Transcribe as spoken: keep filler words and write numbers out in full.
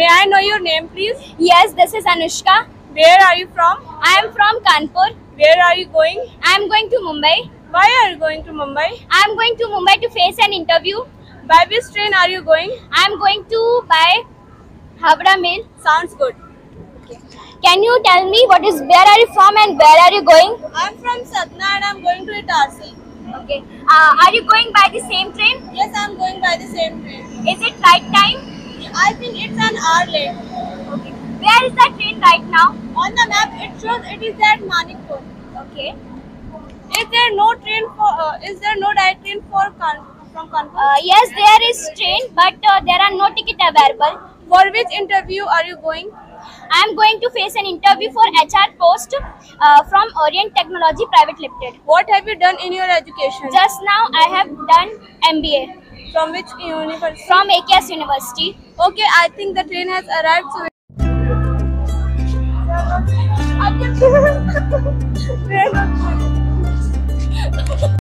May I know your name, please? Yes, this is Anushka. Where are you from? I am from Kanpur. Where are you going? I am going to Mumbai. Why are you going to Mumbai? I am going to Mumbai to face an interview. By which train are you going? I am going to by Havra Mail. Sounds good. Okay. Can you tell me what is where are you from and where are you going? I am from Satna and I am going to Itarsi. Okay. Uh, are you going by the same train? Yes, I am going by the same train. Is it right time? I think it's an hour late. Okay. Where is that train right now? On the map, it shows it is at Manikpur. Okay. Is there no train for? Uh, is there no direct train for Kan from Kanpur? Uh, yes, there is train, but uh, there are no ticket available. For which interview are you going? I am going to face an interview for H R post uh, from Orient Technology Private Limited. What have you done in your education? Just now, I have done M B A. From which university? From A K S University. Okay, I think the train has arrived. So